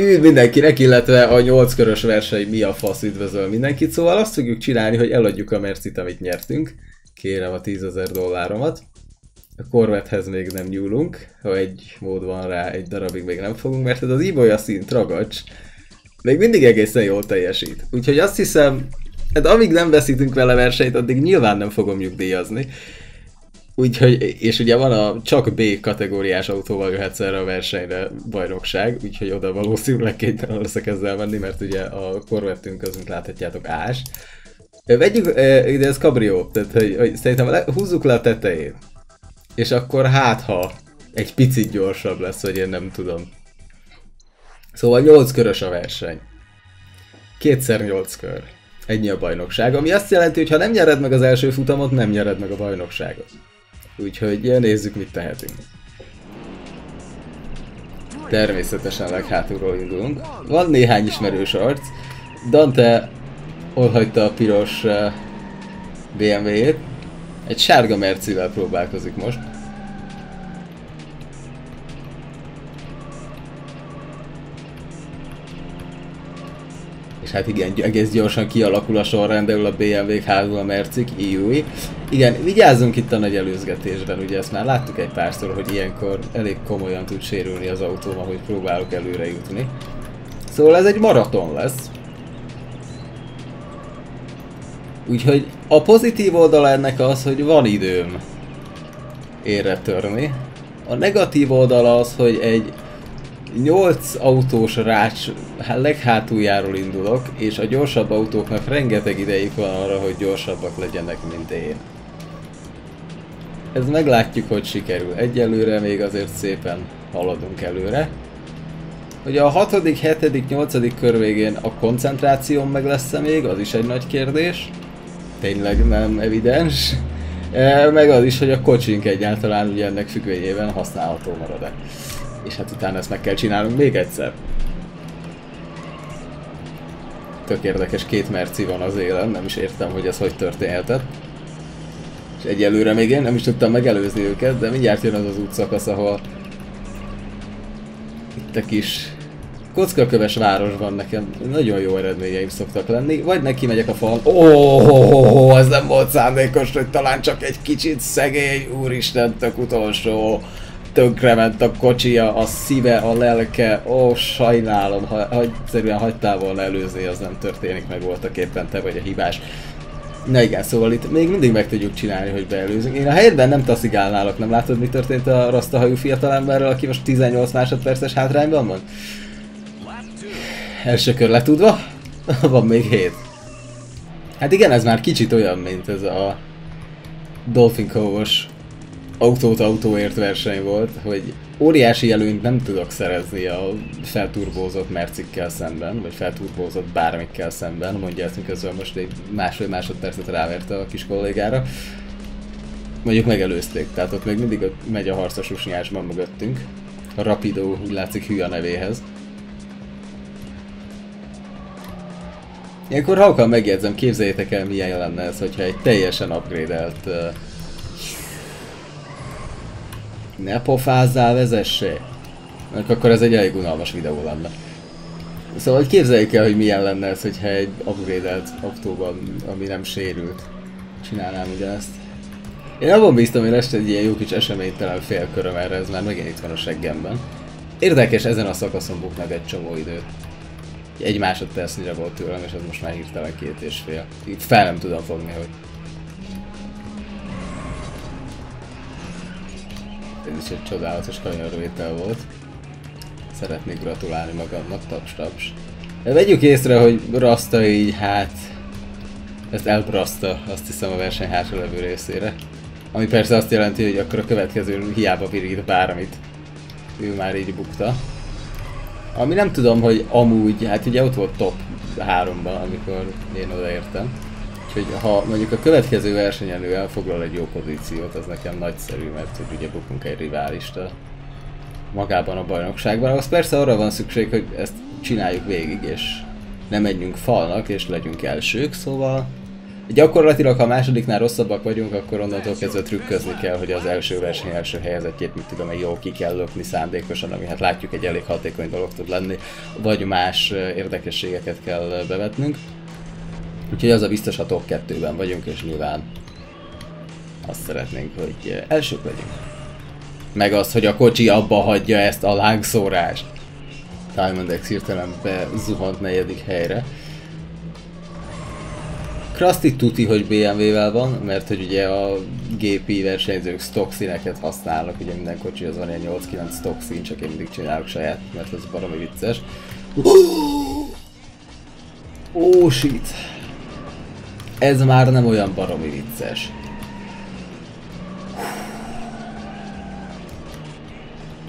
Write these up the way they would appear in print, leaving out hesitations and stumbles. Üdv mindenkinek, illetve a 8 körös verseny mi a fasz, üdvözöl mindenkit. Szóval azt fogjuk csinálni, hogy eladjuk a mercit, amit nyertünk. Kérem a $10.000-omat. A Corvette-hez még nem nyúlunk, ha egy mód van rá, egy darabig még nem fogunk, mert ez az Ibolya szint, ragacs, még mindig egészen jól teljesít. Úgyhogy azt hiszem, hát amíg nem veszítünk vele versenyt, addig nyilván nem fogom nyugdíjazni. Úgyhogy, és ugye van a csak B kategóriás autóval jöhetsz erre a versenyre bajnokság, úgyhogy oda valószínűleg kénytelen leszek ezzel menni, mert ugye a Corvette-ünk az, mint láthatjátok, ás. Vegyük, de ez kabrió, tehát hogy szerintem húzzuk le a tetejét. És akkor hát, ha egy picit gyorsabb lesz, hogy én nem tudom. Szóval 8 körös a verseny. Kétszer 8 kör. Ennyi a bajnokság, ami azt jelenti, hogy ha nem nyered meg az első futamot, nem nyered meg a bajnokságot. Úgyhogy nézzük, mit tehetünk. Természetesen leghátulról indulunk. Van néhány ismerős arc. Dante olhagyta a piros BMW-jét. Egy sárga mercivel próbálkozik most. És hát igen, egész gyorsan kialakul a sorrendből a BMW-k, házul a mercik, iui. Igen, vigyázzunk itt a nagy előzgetésben, ugye ezt már láttuk egy párszor, hogy ilyenkor elég komolyan tud sérülni az autóm, ahogy próbálok előre jutni. Szóval ez egy maraton lesz. Úgyhogy a pozitív oldala ennek az, hogy van időm érre törni. A negatív oldala az, hogy egy 8 autós rács leghátuljáról indulok, és a gyorsabb autóknak rengeteg idejük van arra, hogy gyorsabbak legyenek, mint én. Ez meglátjuk, hogy sikerül. Egyelőre még azért szépen haladunk előre. Ugye a 6., 7., 8. kör végén a koncentrációm meg lesz-e még, az is egy nagy kérdés. Tényleg nem evidens. Meg az is, hogy a kocsink egyáltalán ugye ennek függvényében használható marad-e. És hát utána ezt meg kell csinálnunk még egyszer. Tök érdekes, két merci van az élen, nem is értem, hogy ez hogy történhetett. És egyelőre még én nem is tudtam megelőzni őket, de mindjárt jön az az útszakasz, ahol itt a kis kockaköves városban nekem nagyon jó eredményeim szoktak lenni, vagy neki megyek a falon. Ó, ez nem volt szándékos, hogy talán csak egy kicsit szegény, úristen, tök utolsó. Tönkrement a kocsija, a szíve, a lelke, ó, sajnálom, ha egyszerűen hagytál volna előzni, az nem történik meg, voltak éppen te vagy a hibás. Na igen, szóval itt még mindig meg tudjuk csinálni, hogy beelőzünk. Én a helyedben nem taszigálnálok, nem látod, mi történt a rasztahajú fiatalemberrel, aki most 18 másodperces hátrányban van? Első kör letudva, van még 7. Hát igen, ez már kicsit olyan, mint ez a Dolphin Cove-os autót autóért verseny volt, hogy óriási előnyt nem tudok szerezni a felturbózott mercikkel szemben, vagy felturbózott bármikkel szemben, mondja ezt, miközben most egy másfél másodpercet ráverte a kis kollégára. Mondjuk megelőzték, tehát ott még mindig megy a harcos usnyásban mögöttünk. A Rapido úgy látszik hű a nevéhez. Ilyenkor halkan megjegyzem, képzeljétek el, milyen lenne ez, hogyha egy teljesen upgrade-elt ne pofázzál, vezessé! Mert akkor ez egy elég unalmas videó lenne. Szóval képzeljük el, hogy milyen lenne ez, hogyha egy upgrade-elt autóban, ami nem sérült, csinálnám ugyanezt. Én abban bíztam, hogy lesz egy ilyen jó kis eseménytelen félköröm erre, ez már megint itt van a seggemben. Érdekes, ezen a szakaszon buknak egy csomó időt. Egy másodpercnyire volt tőlem, és ez most már hirtelen 2,5. Itt fel nem tudom fogni, hogy... Ez is egy csodálatos kanyarvétel volt. Szeretnék gratulálni magamnak, taps-taps. Vegyük észre, hogy Rasta így hát... Ezt elbraszta, azt hiszem, a verseny hátra levő részére. Ami persze azt jelenti, hogy akkor a következő hiába virít bármit. Ő már így bukta. Ami nem tudom, hogy amúgy, hát ugye ott volt top 3-ban, amikor én odaértem. Úgyhogy ha mondjuk a következő verseny elő elfoglal egy jó pozíciót, az nekem nagyszerű, mert ugye bukunk egy riválista magában a bajnokságban. Az persze arra van szükség, hogy ezt csináljuk végig, és nem menjünk falnak, és legyünk elsők, szóval Gyakorlatilag, ha a másodiknál rosszabbak vagyunk, akkor onnantól kezdve trükközni kell, hogy az első verseny első helyezettjét, mit tudom, egy jól ki kell lökni szándékosan, ami hát látjuk egy elég hatékony dolog tud lenni, vagy más érdekességeket kell bevetnünk. Úgyhogy az a biztos, ha top 2-ben vagyunk, és nyilván azt szeretnénk, hogy elsők legyünk. Meg az, hogy a kocsi abba hagyja ezt a lángszórást. Diamond X hirtelen bezuhant 4. helyre. Krusty tuti, hogy BMW-vel van, mert hogy ugye a gépi versenyzők stock színeket használnak, ugye minden kocsi az van ilyen 8-9 stock szín, csak én mindig csinálok saját, mert ez baromi vicces. Oh shit! Ez már nem olyan baromi vicces.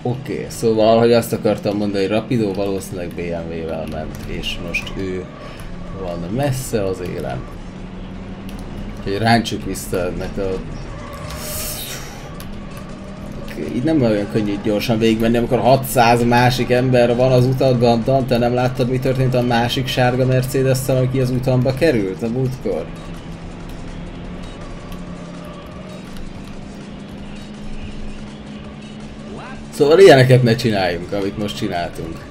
Oké, szóval, hogy azt akartam mondani, hogy Rapido valószínűleg BMW-vel ment, és most ő van messze az élen. Úgyhogy ráncsuk vissza ennek a... Így nem olyan könnyű gyorsan végigmenni, amikor 600 másik ember van az utadban. Dante, nem láttad, mi történt a másik sárga Mercedes-szel, aki az utamba került a múltkor? Szóval ilyeneket ne csináljunk, amit most csináltunk.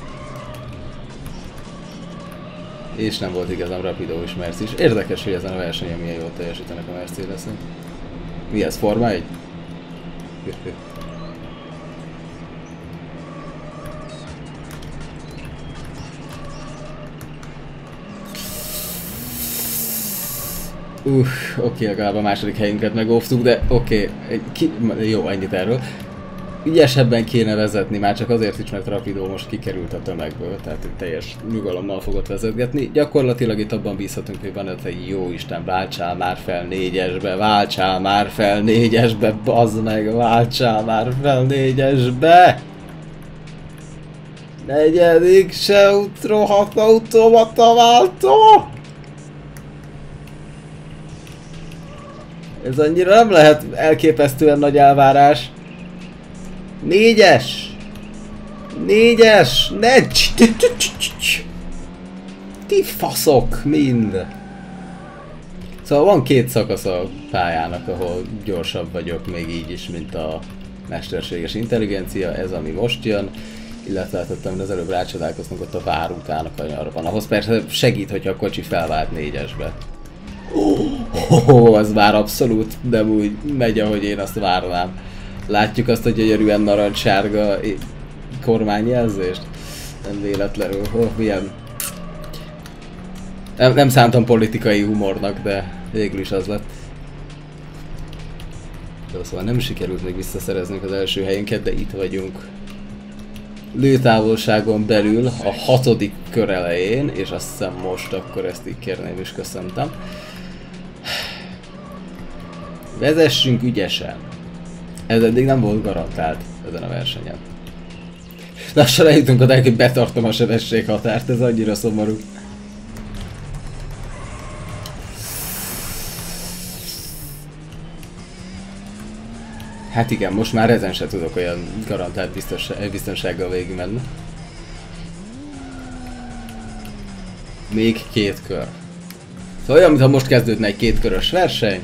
És nem volt igazán Rapido is, Merci is. Érdekes, hogy ezen a versenyen milyen jól teljesítenek a Mercedes-en. Mi ez, Forma 1? Oké, legalább a második helyünket megóvtuk, de oké, jó, ennyit erről. Ügyesebben kéne vezetni, már csak azért is, mert Rapido most kikerült a tömegből, tehát teljes nyugalommal fogott vezetgetni. Gyakorlatilag itt abban bízhatunk, hogy van, hogy jó Isten, váltsál már fel 4-esbe, váltsál már fel 4-esbe, bazd meg, váltsál már fel 4-esbe! Negyedik se rohadt automata váltó! Ez annyira nem lehet elképesztően nagy elvárás. 4-es! 4-es! Ne! Ti faszok mind! Szóval van két szakasz a pályának, ahol gyorsabb vagyok még így is, mint a mesterséges intelligencia, ez ami most jön. Illetve látottam, hogy az előbb rácsodálkoztunk ott a vár után a kanyarban. Ahhoz persze segít, hogyha a kocsi felvált 4-esbe. Az már abszolút nem úgy megy, ahogy én azt várnám. Látjuk azt, hogy gyönyörűen narancssárga kormányjelzést? Nem véletlenül. Milyen... Nem szántam politikai humornak, de végül is az lett. De szóval nem sikerült még visszaszereznünk az első helyünket, de itt vagyunk. Lőtávolságon belül a 6. kör elején, és azt hiszem most akkor ezt így kérném is, köszöntem. Vezessünk ügyesen. Ez eddig nem volt garantált ezen a versenyen. Lassan eljutunk oda, hogy betartom a sebességhatárt, ez annyira szomorú. Hát igen, most már ezen se tudok olyan garantált biztonsággal végigmenni. Még 2 kör. Szóval olyan, mintha most kezdődne egy 2 körös verseny.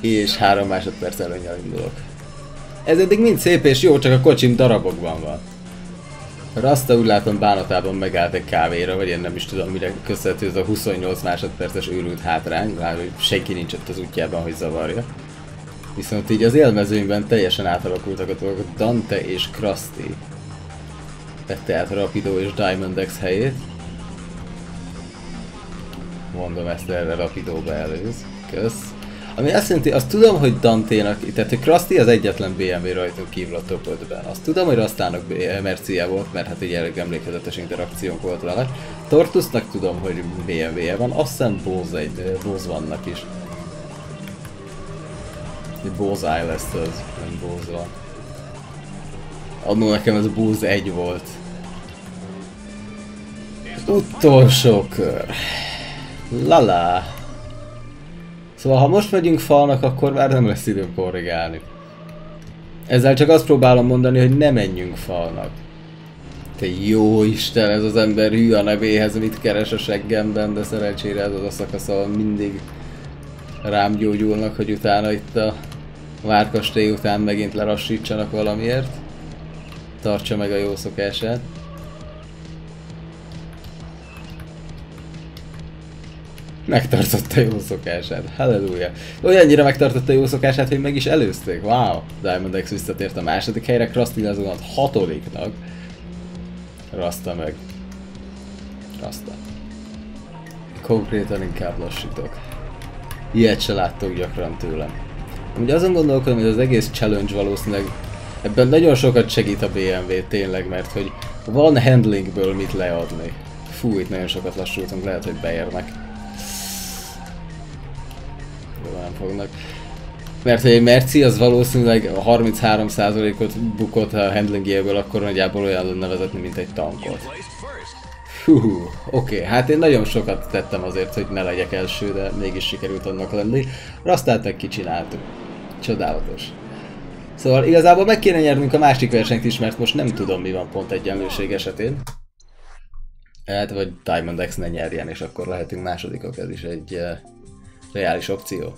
És 3 másodperc előnyel indulok. Ez eddig mind szép és jó, csak a kocsim darabokban van. Rasta úgy látom bánatában megállt egy kávéra, vagy én nem is tudom, mire köszönhető ez a 28 másodperces őrült hátrány, már senki nincs ott az útjában, hogy zavarja. Viszont így az élmezőnyben teljesen átalakultak a dolgok, Dante és Krusty vette át Rapido és Diamond X helyét. Mondom, ezt erre Rapido beelőz. Kösz. Ami azt jelenti, azt tudom, hogy Dante-nak, tehát hogy Krusty az egyetlen BMW rajtunk kívül a top 5-ben. Azt tudom, hogy Rastának Mercie volt, mert hát egy elég emlékezetes interakciónk volt vele. Tortusnak tudom, hogy BMW-je van, azt hiszem Bose vannak is. Bose I lesz az, nem Bose van. Annó nekem ez Bose 1 volt. Utolsó kör. Lala. Szóval, ha most megyünk falnak, akkor már nem lesz időm korrigálni. Ezzel csak azt próbálom mondani, hogy ne menjünk falnak. Te jó Isten, ez az ember hű a nevéhez, mit keres a seggemben, de szerencsére ez az a szakasz, ahol mindig rám gyógyulnak, hogy utána itt a várkastély után megint lerassítsanak valamiért. Tartsa meg a jó szokását. Megtartotta jó szokását, halleluja! Olyannyira megtartotta jó szokását, hogy meg is előzték, wow! Diamond X visszatért a második helyre, Krusty azonat hatodiknak. Rasta meg. Rasta. Konkrétan inkább lassítok. Ilyet se láttok gyakran tőlem. Amúgy azon gondolkodom, hogy az egész challenge valószínűleg ebben nagyon sokat segít a BMW tényleg, mert hogy van handlingből mit leadni. Fú, itt nagyon sokat lassultunk, lehet, hogy beérnek. Nem fognak. Mert hogy egy merci az valószínűleg 33%-ot bukott a handlingjéből, akkor nagyjából olyan lenne vezetni, mint egy tankot. Hú, oké, hát én nagyon sokat tettem azért, hogy ne legyek első, de mégis sikerült annak lenni. Rastát meg kicsináltuk. Csodálatos. Szóval igazából meg kéne nyernünk a másik versenyt is, mert most nem tudom, mi van pont egyenlőség esetén. Hát, vagy Diamond X ne nyerjen, és akkor lehetünk másodikok, ez is egy reális opció.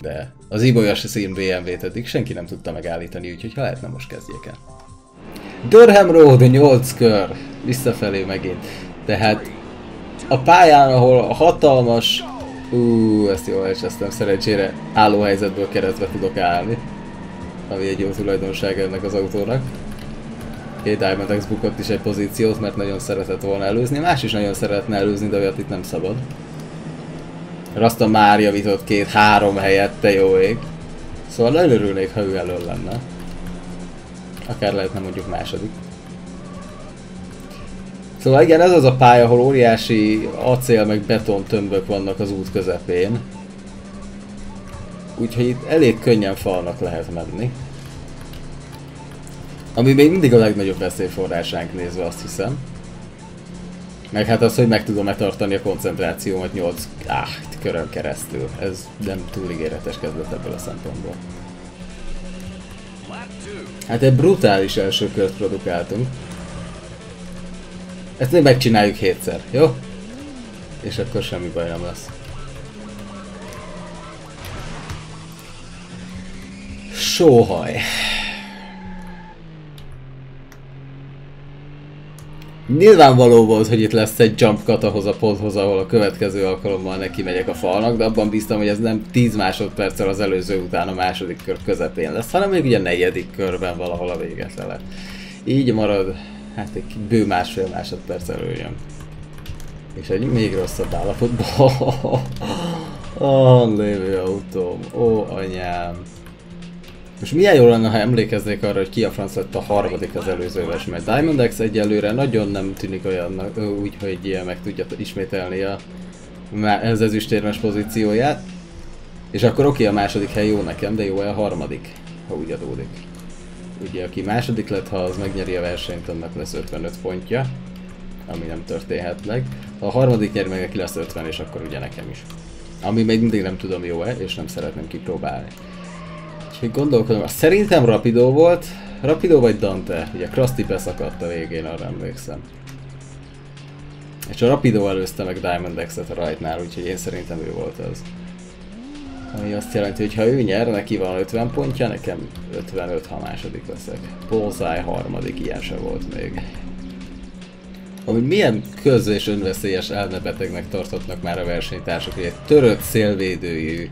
De az ibolyas szín BMW-t eddig senki nem tudta megállítani, úgyhogy ha lehetne, most kezdjék el. Durham Road 8 kör, visszafelé megint. Tehát a pályán, ahol a hatalmas... ezt jól elcsesztem, szerencsére állóhelyzetből keresztbe tudok állni. Ami egy jó tulajdonság ennek az autónak. Diamond X bukott is egy pozíciót, mert nagyon szeretett volna előzni. Más is nagyon szeretne előzni, de olyat itt nem szabad. Rasta már javított 2-3 helyet, te jó ég. Szóval nagyon örülnék, ha ő elől lenne. Akár lehetne mondjuk második. Szóval igen, ez az a pálya, ahol óriási acél meg beton tömbök vannak az út közepén. Úgyhogy itt elég könnyen falnak lehet menni. Ami még mindig a legnagyobb veszélyforrásánk nézve, azt hiszem. Meg hát az, hogy meg tudom-e tartani a koncentrációmat 8 körön keresztül. Ez nem túl ígéretes kezdet ebből a szempontból. Hát egy brutális első kört produkáltunk. Ezt még megcsináljuk 7-szer, jó? És akkor semmi baj nem lesz. Sóhaj. Nyilvánvaló volt, hogy itt lesz egy jump cut ahhoz a ponthoz, ahol a következő alkalommal neki megyek a falnak, de abban bíztam, hogy ez nem 10 másodperccel az előző után a második kör közepén lesz, hanem még ugye a negyedik körben valahol a véget le lett. Így marad, hát egy bő másfél másodperc előjön. És egy még rosszabb állapotban. A lévő autóm, ó anyám. Most milyen jó lenne, ha emlékeznék arra, hogy ki a franc lett a harmadik az előző verseny. Diamond X egyelőre nagyon nem tűnik olyannak, úgyhogy meg tudja ismételni az ezüstérmes pozícióját. És akkor oké, a második hely jó nekem, de jó a harmadik, ha úgy adódik. Ugye aki második lett, ha az megnyeri a versenyt, annak lesz 55 pontja, ami nem történhet meg. Ha a harmadik nyer meg, aki lesz 50, és akkor ugye nekem is. Ami még mindig nem tudom, jó-e, és nem szeretném kipróbálni. Úgyhogy gondolkodom, szerintem Rapido volt. Rapido vagy Dante? Ugye Krusty beszakadt a végén, arra emlékszem. És a Rapido előzte meg Diamond X-et a rajtnál, úgyhogy én szerintem ő volt az. Ami azt jelenti, hogy ha ő nyer, neki van 50 pontja, nekem 55, ha második leszek. Bullseye harmadik, ilyen se volt még. Ami milyen köz- és önveszélyes elmebetegnek tartottak már a versenytársak, hogy egy törött szélvédőjű,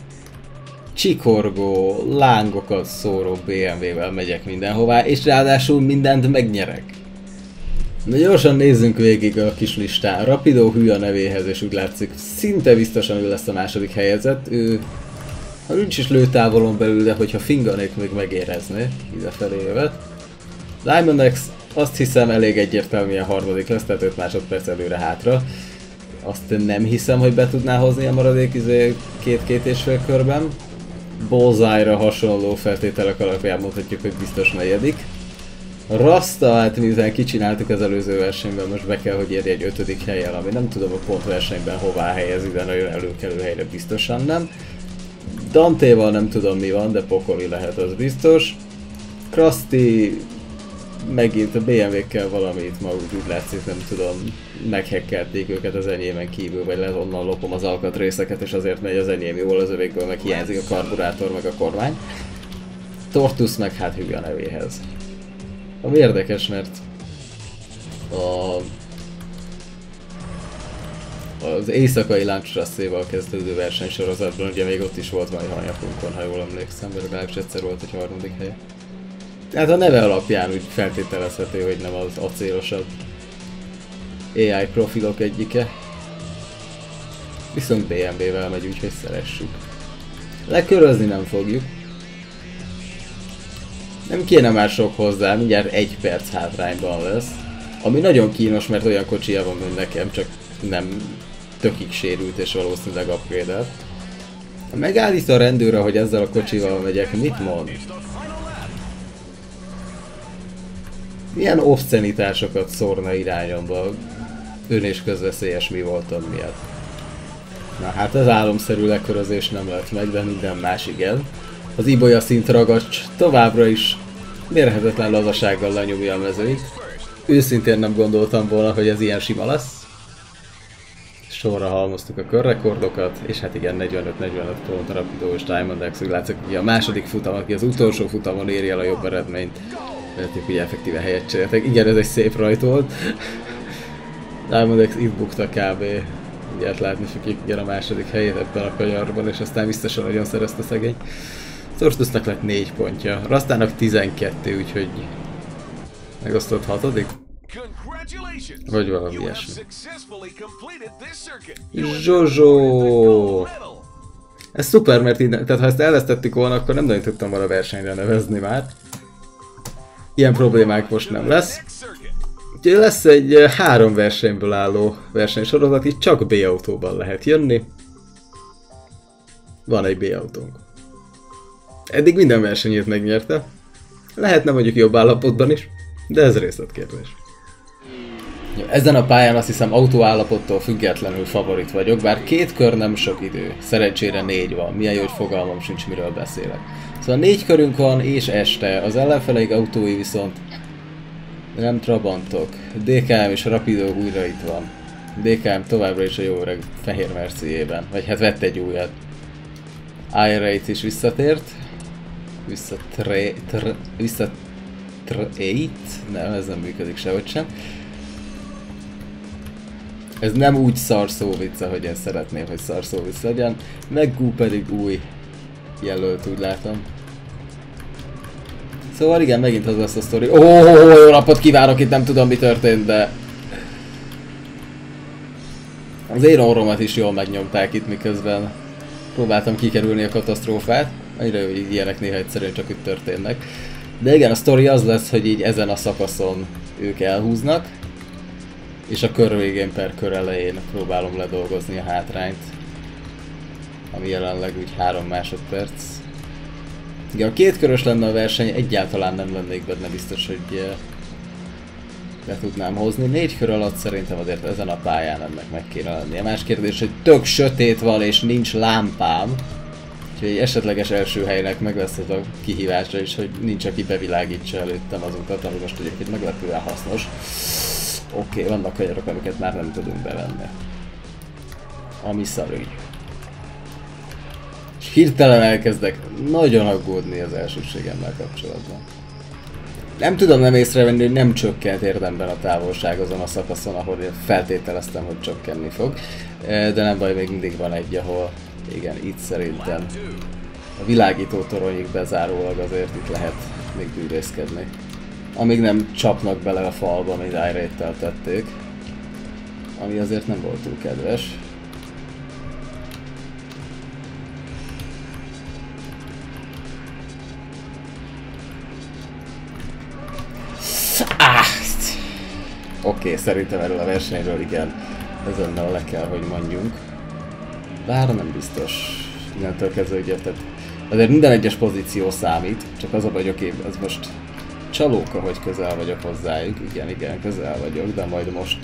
csikorgó, lángokat szóró BMW-vel megyek mindenhová, és ráadásul mindent megnyerek. Na gyorsan nézzünk végig a kis listán. Rapido hű a nevéhez, és úgy látszik, szinte biztosan ő lesz a második helyezett. Ő, ha nincs is lőtávolon belül, de hogyha finganék, még megérezné idefelé jövet. Diamond X azt hiszem elég egyértelműen harmadik lesz, tehát 5 másodperc előre hátra. Azt nem hiszem, hogy be tudná hozni a maradék két-két és fél körben. Bullseye-ra hasonló feltételek alapján mondhatjuk, hogy biztos negyedik. Rasta, hát miután kicsináltuk az előző versenyben, most be kell, hogy érje egy 5. helyen, ami nem tudom a pontversenyben hová helyezi, de nagyon előkelő helyre biztosan nem. Dantéval nem tudom mi van, de pokoli lehet, az biztos. Krusty megint a BMW-kkel valamit, ma úgy látszik, nem tudom, meghekkelték őket az enyémen kívül, vagy lehet onnan lopom az alkatrészeket, és azért megy az enyém jól, az övékből meg hiányzik a karburátor, meg a kormány. Tortusz meg hát hülye a nevéhez. Ami érdekes, mert az éjszakai láncsasszéval kezdődő versenysorozatban ugye még ott is volt valami hanyapunkon, ha jól emlékszem, de legalábbis egyszer volt egy harmadik helye. Hát a neve alapján úgy feltételezhető, hogy nem az acélosabb AI profilok egyike. Viszont BMW-vel megy, úgyhogy szeressük. Lekörözni nem fogjuk. Nem kéne már sok hozzá, mindjárt 1 perc hátrányban lesz. Ami nagyon kínos, mert olyan kocsia van, mint nekem, csak nem tökig sérült és valószínűleg upgrade-elt. Megállít a rendőr, hogy ezzel a kocsival megyek, mit mond? Milyen obszcenitásokat szórna irányomba, ön és közveszélyes mi voltam miatt. Na hát az álomszerű lekörözés nem lett meg, de minden más igen. Az Ibolya szint ragacs továbbra is mérhetetlen lazasággal lenyomja a mezőit. Őszintén nem gondoltam volna, hogy ez ilyen sima lesz. Sorra halmoztuk a körrekordokat, és hát igen, 45-45 pont a Rapido és Diamond X, úgy látszik, hogy a második futam, aki az utolsó futamon éri el a jobb eredményt. Lehetik, hogy effektíve helyet cseréltek. Igen, ez egy szép rajt volt. Diamond X itt bukta kb. Ilyet látni fogjuk, igen, a második helyét ebben a kanyarban, és aztán biztosan nagyon szerezte szegény. Tortusznak lett 4 pontja, Rasztának 12, úgyhogy megosztott 6. Vagy valami ilyesmi. Zsozsó! Ez szuper, mert így, tehát ha ezt elvesztettük volna, akkor nem nagyon tudtam volna versenyre nevezni már. Ilyen problémák most nem lesz. Úgyhogy lesz egy 3 versenyből álló versenysorozat, így csak B-autóban lehet jönni. Van egy B-autónk. Eddig minden versenyét megnyerte. Lehetne mondjuk jobb állapotban is, de ez részletkérdés. Ja, ezen a pályán azt hiszem autóállapottól függetlenül favorit vagyok, bár 2 kör nem sok idő. Szerencsére 4 van, milyen jó, hogy fogalmam sincs, miről beszélek. Szóval 4 körünk van, és este. Az ellenfeleik autói viszont nem trabantok. DKM és Rapido újra itt van. DKM továbbra is a jó öreg fehér merciében, vagy hát vett egy újat. Irate is visszatért. Nem, ez nem működik sehogy sem. Ez nem úgy szarszó vicce, hogy én szeretném, hogy szarszó vicc legyen. Meg Gú pedig új jelölt, úgy látom. Szóval igen, megint az lesz a sztori. Ó, jó napot kívánok, itt nem tudom, mi történt, de... Az én orromat is jól megnyomták itt, miközben próbáltam kikerülni a katasztrófát. Annyira jó, hogy ilyenek néha egyszerűen csak itt történnek. De igen, a sztori az lesz, hogy így ezen a szakaszon ők elhúznak, és a kör végén per kör elején próbálom ledolgozni a hátrányt, ami jelenleg úgy 3 másodperc. Igen, ha 2 körös lenne a verseny, egyáltalán nem lennék benne biztos, hogy le tudnám hozni. 4 kör alatt szerintem azért ezen a pályán ennek meg kéne lenni. A más kérdés, hogy tök sötét van és nincs lámpám, úgyhogy egy esetleges első helynek meg lesz az a kihívása is, hogy nincs, aki bevilágítsa előttem az utat, ami most egyébként meglepően hasznos. Oké, vannak kanyarok, amiket már nem tudunk bevenni. Ami szarügy. És hirtelen elkezdek nagyon aggódni az elsőségemmel kapcsolatban. Nem tudom nem észrevenni, hogy nem csökkent érdemben a távolság azon a szakaszon, ahol én feltételeztem, hogy csökkenni fog. De nem baj, még mindig van egy, ahol igen, itt szerintem a világító toronyig bezárólag azért itt lehet még bűvészkedni. Amíg nem csapnak bele a falba, amit Irate-tel tették. Ami azért nem volt túl kedves. Oké, szerintem erről a versenyről igen, ezennel le kell, hogy mondjunk. Bár nem biztos. Innentől kezdve ugye, tehát azért minden egyes pozíció számít, csak az a baj, oké, az most... Csalóka, hogy közel vagyok hozzájuk. Igen, közel vagyok, de majd most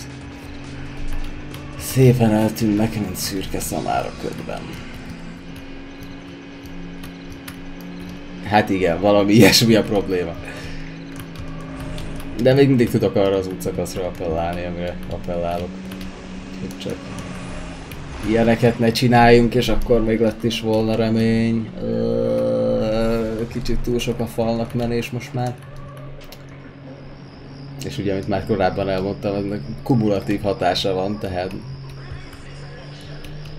szépen eltűnnek, mint szürke szamár a ködben. Hát igen, valami ilyesmi a probléma. De még mindig tudok arra az útszakaszra appellálni, amire appellálok. Itt csak ilyeneket ne csináljunk, és akkor még lett is volna remény. Kicsit túl sok a falnak menés most már. És ugye, amit már korábban elmondtam, ennek kumulatív hatása van, tehát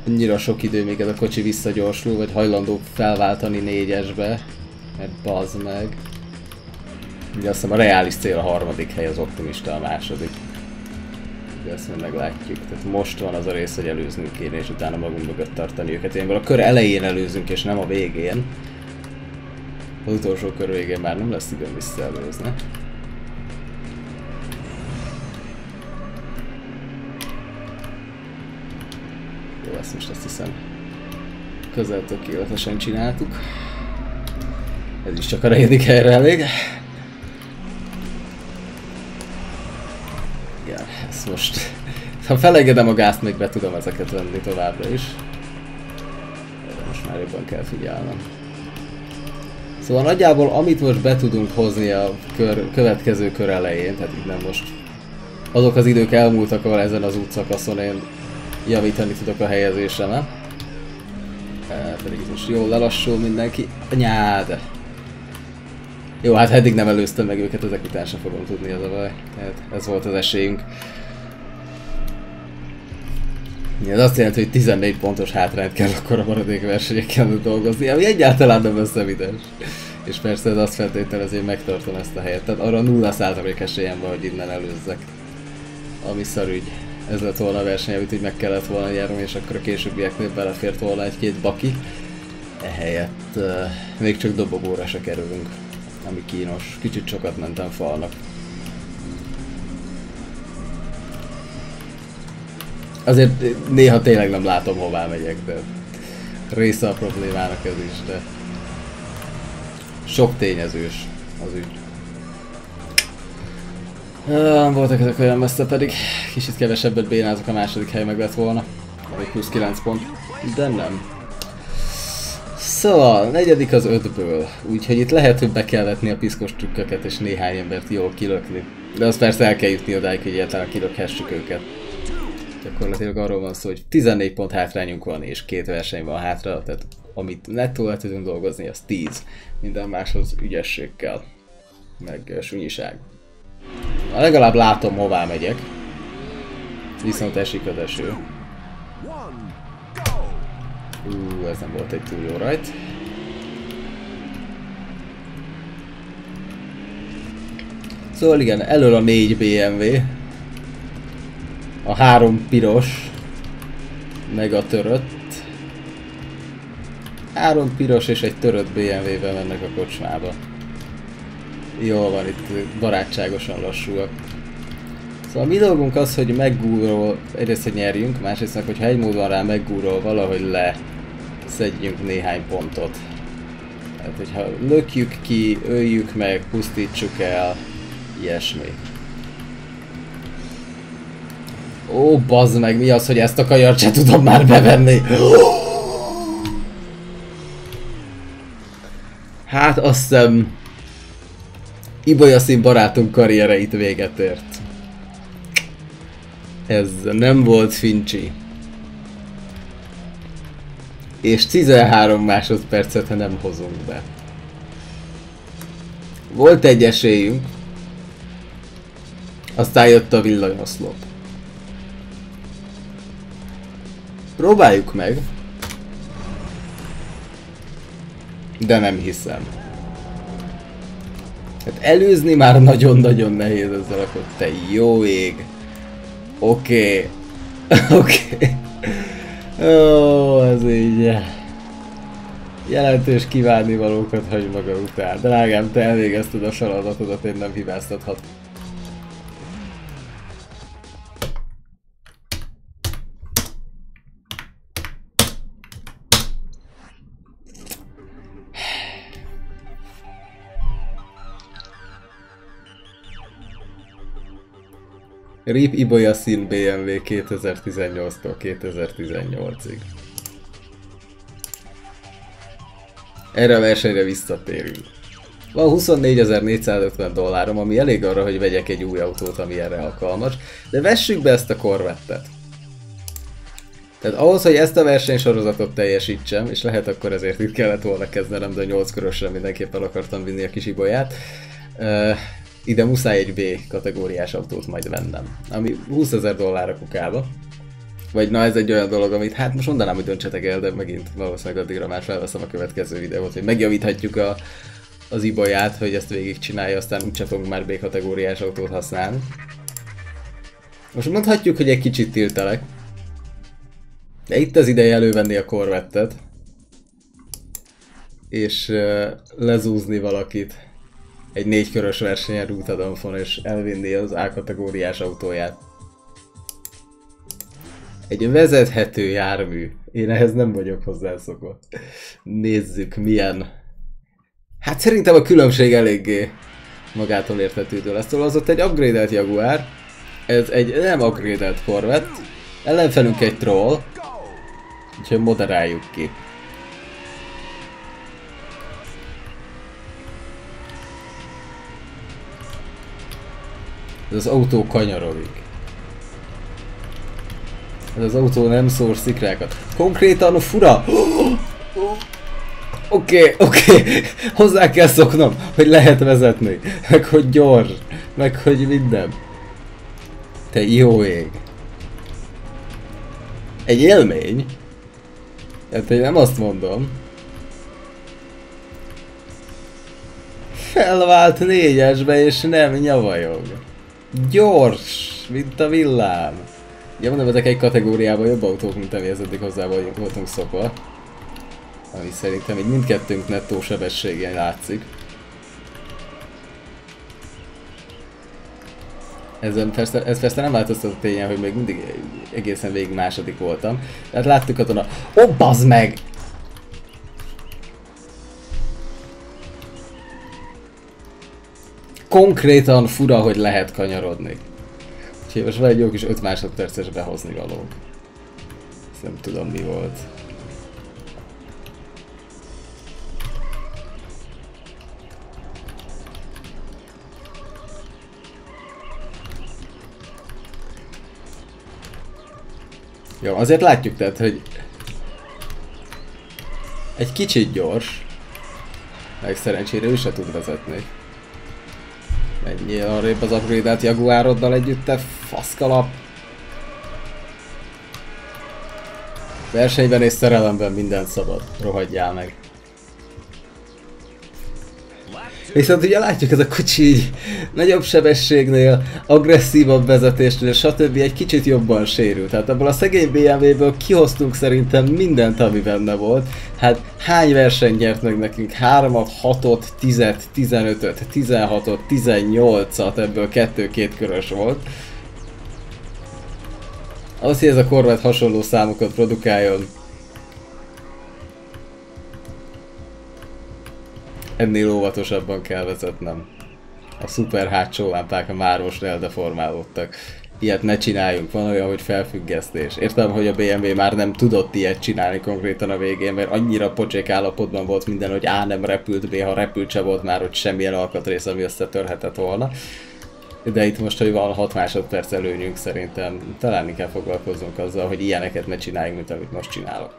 annyira sok idő, még ez a kocsi visszagyorsul, vagy hajlandó felváltani négyesbe, mert bazd meg. Ugye azt hiszem a reális cél a harmadik hely, az optimista a második. Ugye ezt majd meglátjuk. Tehát most van az a rész, hogy előznünk kéne, és utána magunk mögött tartani őket. Ilyenkor a kör elején előzünk, és nem a végén. Az utolsó kör végén már nem lesz időm visszaelőzni. Jó, ezt most azt hiszem közel tökéletesen csináltuk. Ez is csak a negyedik helyre elég. Igen, ezt most... Ha felengedem a gázt, még be tudom ezeket venni továbbra is. De most már jobban kell figyelnem. Szóval nagyjából amit most be tudunk hozni a következő kör elején, tehát itt nem most azok az idők elmúltak, ahol ezen az útszakaszon én javítani tudok a helyezésemet. Pedig itt most jól lelassul mindenki. Anyád! Jó, hát eddig nem előztem meg őket, ezek után sem fogom tudni, az a baj. Tehát ez volt az esélyünk. Ez azt jelenti, hogy 14 pontos hátrányt kell akkor a maradék versenyekkel dolgozni, ami egyáltalán nem összevidens. És persze ez azt feltételezi, hogy megtartom ezt a helyet. Tehát arra 0% esélyem van, hogy innen előzzek. Ami szarügy. Ez lett volna a verseny, amit így meg kellett volna járnom, és akkor a későbbieknél belefért volna egy-két baki. Ehelyett még csak dobogóra se kerülünk. Ami kínos. Kicsit sokat mentem falnak. Azért néha tényleg nem látom, hová megyek, de része a problémának ez is, de sok tényezős az ügy. Voltak ezek olyan messze, pedig kicsit kevesebbet bénázok, a második hely meg lett volna, vagy 29 pont, de nem. Szóval, negyedik az 5-ből, úgyhogy itt lehet, hogy be kell vetni a piszkos trükköket és néhány embert jól kilökni. De az persze el kell jutni odáig, hogy egyáltalán kilökhessük őket. Gyakorlatilag arról van szó, hogy 14 pont hátrányunk van, és 2 verseny van hátra, tehát amit nettó le tudunk dolgozni, az 10. Minden máshoz ügyesség kell, meg sunyiság. Na, legalább látom, hová megyek, viszont esik az eső. Ez nem volt egy túl jó rajt. Szóval igen, elől a 4 BMW. A 3 piros, meg a törött. 3 piros és egy törött BMW-vel mennek a kocsmába. Jól van, itt barátságosan lassúak. Szóval mi dolgunk az, hogy meggúrol, egyrészt, hogy nyerjünk, másrészt, hogyha egy mód van rá, meggúrol, valahogy leszedjünk néhány pontot. Tehát, hogyha lökjük ki, öljük meg, pusztítsuk el, ilyesmi. Ó, bazd meg, mi az, hogy ezt a kajart se tudom már bevenni? Hát azt hiszem... Ibolyaszín barátunk karriere itt véget ért. Ez nem volt fincsi. És 13 másodpercet nem hozunk be. Volt egy esélyünk. Aztán jött a villanyoszlop. Próbáljuk meg. De nem hiszem. Hát előzni már nagyon-nagyon nehéz ezzel, akkor te jó ég. Oké. Oké. Ó, ez így. Jelentős kívánnivalókat hagy maga után. Drágám, te elvégezted a feladatodat, én nem hibáztathatom. RIP Ibolyaszín BMW 2018-tól 2018-ig. Erre a versenyre visszatérünk. Van 24.450 dollárom, ami elég arra, hogy vegyek egy új autót, ami erre alkalmas. De vessük be ezt a Corvette-et. Tehát ahhoz, hogy ezt a versenysorozatot teljesítsem, és lehet akkor ezért itt kellett volna kezdenem, de 8 körösre mindenképpen akartam vinni a kis Ibolyát. Ide muszáj egy B kategóriás autót majd vennem, ami 20.000 dollár a kukába. Vagy na, ez egy olyan dolog, amit hát most mondanám, hogy döntsetek el, de megint valószínűleg addigra már felveszem a következő videót, hogy megjavíthatjuk az Ibolyát, hogy ezt végigcsinálja, aztán úgyse fogunk már B kategóriás autót használni. Most mondhatjuk, hogy egy kicsit tiltelek. De itt az ideje elővenni a Corvette-et. És lezúzni valakit egy 4 körös versenyen Route-a-Danfon, és elvinni az A kategóriás autóját. Egy vezethető jármű. Én ehhez nem vagyok hozzászokva. Nézzük, milyen. Hát szerintem a különbség eléggé magától értetődő lesz. Szóval az ott egy upgrade-elt Jaguar. Ez egy nem upgrade-elt Corvette. Ellenfelünk egy troll. Úgyhogy moderáljuk ki. Ez az autó kanyarodik. Ez az autó nem szór szikrákat. Konkrétan fura! Oké, hozzá kell szoknom, hogy lehet vezetni. Meg hogy gyors, meg hogy minden. Te jó ég. Egy élmény? Hát én nem azt mondom. Felvált 4-esbe és nem nyavajog. Gyors, mint a villám. Ugye mondom, ezek egy kategóriában jobb autók, mint ami ez eddig hozzá voltunk szokva. Ami szerintem így mindkettőnk nettó sebességén látszik. Ez persze nem változtat a tényen, hogy még mindig egészen végig második voltam. Tehát láttuk a ó, bazd meg! Konkrétan fura, hogy lehet kanyarodni. Úgyhogy most van egy jó kis 5 másodperces behozni valók. Ezt nem tudom, mi volt. Jó, azért látjuk tehát, hogy egy kicsit gyors, meg szerencsére ő se tud vezetni. Mennyi arrébb az upgrade-elt Jaguaroddal együtt, te faszkalap! Versenyben és szerelemben minden szabad, rohadjál meg! Viszont ugye látjuk, ez a kocsi így nagyobb sebességnél, agresszívabb vezetésnél, stb. Egy kicsit jobban sérült. Hát abból a szegény BMW-ből kihoztunk szerintem mindent, ami benne volt. Hát hány verseny nyert meg nekünk? 3-at, 6-ot, 10-et, 15-öt, 16-ot, 18-at, ebből 2 körös volt. Ahhoz, hogy ez a Corvette hasonló számokat produkáljon, ennél óvatosabban kell vezetnem. A szuper hátsó lámpák már most eldeformálódtak. Ilyet ne csináljunk, van olyan, hogy felfüggesztés. Értem, hogy a BMW már nem tudott ilyet csinálni konkrétan a végén, mert annyira pocsék állapotban volt minden, hogy A nem repült, B ha repült se volt már, hogy semmilyen alkatrész, ami összetörhetett volna. De itt most, hogy van 6 másodperc előnyünk, szerintem talán inkább foglalkozzunk azzal, hogy ilyeneket ne csináljunk, mint amit most csinálok.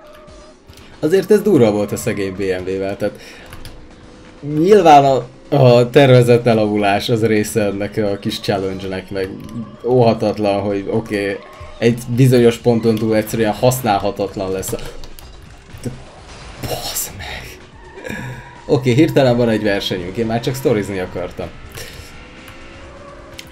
Azért ez durva volt a szegény BMW-vel, tehát nyilván a tervezett elavulás az része ennek a kis challenge-nek, meg óhatatlan, hogy oké, egy bizonyos ponton túl egyszerűen használhatatlan lesz a... Basz meg! Oké, hirtelen van egy versenyünk, én már csak sztorizni akartam.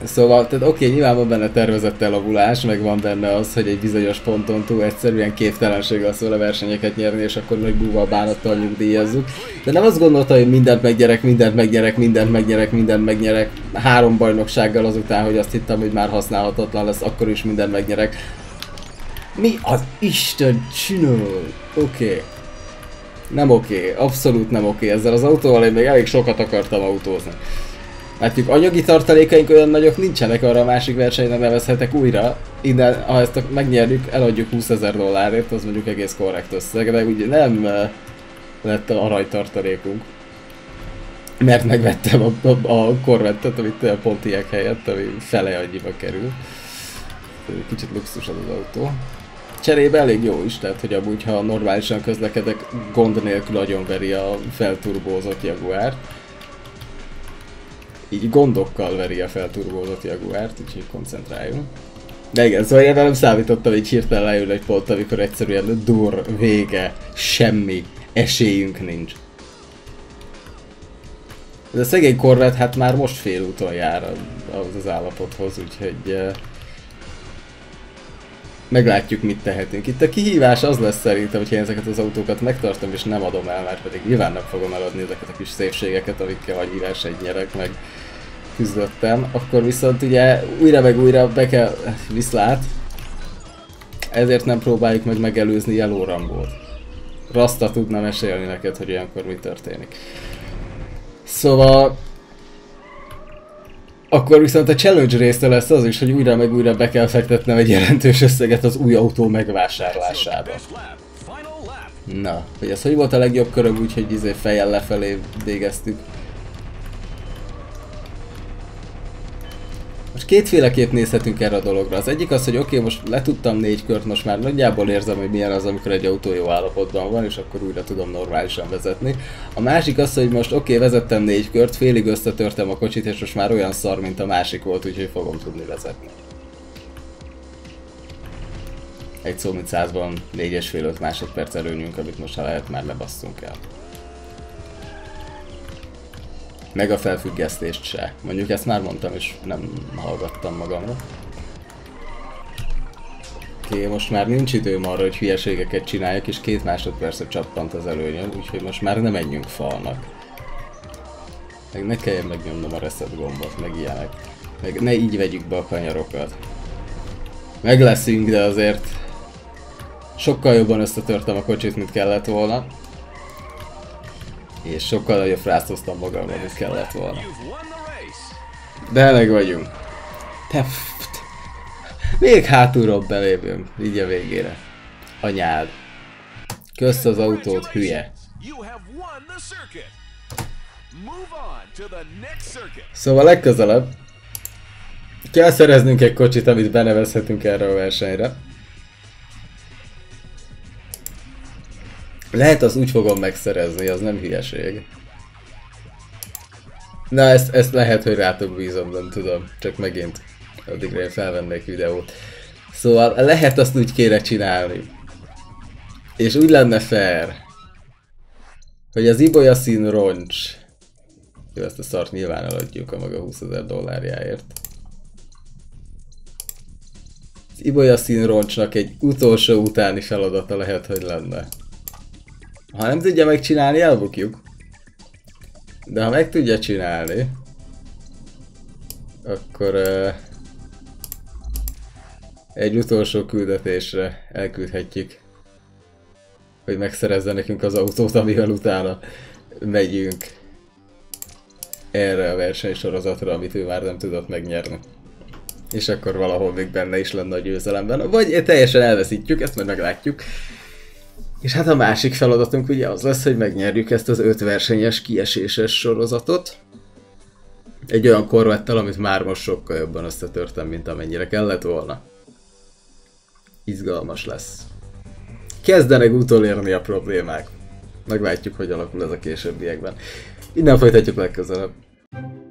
Szóval, tehát oké, nyilván van benne tervezett elavulás, meg van benne az, hogy egy bizonyos ponton túl egyszerűen képtelenség az vele versenyeket nyerni, és akkor meg búval bánattal nyugdíjazzuk. De nem azt gondolta, hogy mindent megnyerek, 3 bajnoksággal azután, hogy azt hittem, hogy már használhatatlan lesz, akkor is mindent megnyerek. Mi az Isten csinál? Oké. Nem oké, abszolút nem oké. Ezzel az autóval én még elég sokat akartam autózni. Látjuk, anyagi tartalékaink olyan nagyok nincsenek, arra a másik versenyre nevezhetek újra. Innen, ha ezt megnyerjük, eladjuk 20.000 dollárért, az mondjuk egész korrekt összeg, de ugye nem lett aranytartalékunk. Mert megvettem a Corvette-et, amit a Pontiac helyett, ami fele annyiba kerül. Kicsit luxusos az autó. Cserébe elég jó is, tehát hogy amúgy, ha normálisan közlekedek, gond nélkül agyonveri a felturbózott Jaguárt. Így gondokkal veri a felturbózott Jaguárt, úgyhogy koncentráljunk. De igen, szóval én nem számítottam így hirtelen lejön egy pont, amikor egyszerűen dur, vége, semmi, esélyünk nincs. Ez a szegény Corvette hát már most félúton jár az az állapothoz, úgyhogy meglátjuk, mit tehetünk. Itt a kihívás az lesz szerintem, hogy én ezeket az autókat megtartom és nem adom el, mert pedig nyilván nem fogom eladni ezeket a kis szépségeket, amikkel a hívás egy nyerek meg küzdöttem. Akkor viszont ugye újra meg újra be kell... viszlát. Ezért nem próbáljuk meg megelőzni Yello Rambót. Rasta tudna mesélni neked, hogy ilyenkor mi történik. Szóval... Akkor viszont a challenge része lesz az is, hogy újra meg újra be kell fektetnem egy jelentős összeget az új autó megvásárlásába. Na, hogy ez hogy volt a legjobb köröm, úgyhogy izé fejjel lefelé végeztük. Most kétféleképp nézhetünk erre a dologra. Az egyik az, hogy oké, most letudtam 4 kört, most már nagyjából érzem, hogy milyen az, amikor egy autó jó állapotban van, és akkor újra tudom normálisan vezetni. A másik az, hogy most oké, vezettem 4 kört, félig összetörtem a kocsit, és most már olyan szar, mint a másik volt, úgyhogy fogom tudni vezetni. Egy szó, mint 100-ban 4,5-5 másodperc előnyünk, amit most ha lehet, már lebasszunk el. Meg a felfüggesztést se. Mondjuk ezt már mondtam, és nem hallgattam magamra. Oké, most már nincs időm arra, hogy hülyeségeket csináljak, és 2 másodpercet csappant az előnyöm, úgyhogy most már nem menjünk falnak. Meg ne kelljen megnyomnom a reset gombot, meg ilyenek. Meg ne így vegyük be a kanyarokat. Meg leszünk, de azért... Sokkal jobban összetörtem a kocsit, mint kellett volna. És sokkal nagyobb frásztoztam magamra, amit kellett volna. De meg vagyunk. Teft. Még hátulról belépünk, így a végére. Anyád. Kösz az autót, hülye. Szóval legközelebb kell szereznünk egy kocsit, amit benevezhetünk erre a versenyre. Lehet, azt úgy fogom megszerezni, az nem hülyeség. Na, ezt lehet, hogy rátok bízom, nem tudom. Csak megint addigra én felvennék videót. Szóval lehet, azt úgy kéne csinálni. És úgy lenne fair, hogy az ibolyaszín roncs. Jó, ezt a szart nyilván eladjuk a maga $20,000-jáért. Az ibolyaszín roncsnak egy utolsó utáni feladata lehet, hogy lenne. Ha nem tudja megcsinálni, elbukjuk. De ha meg tudja csinálni, akkor egy utolsó küldetésre elküldhetjük, hogy megszerezze nekünk az autót, amivel utána megyünk erre a versenysorozatra, amit ő már nem tudott megnyerni. És akkor valahol még benne is lenne a győzelemben. Vagy teljesen elveszítjük, ezt majd meglátjuk. És hát a másik feladatunk ugye az lesz, hogy megnyerjük ezt az 5 versenyes kieséses sorozatot. Egy olyan Corvette-tel, amit már most sokkal jobban összetörtem, mint amennyire kellett volna. Izgalmas lesz. Kezdenek utolérni a problémák. Meglátjuk, hogy alakul ez a későbbiekben. Innen folytatjuk legközelebb.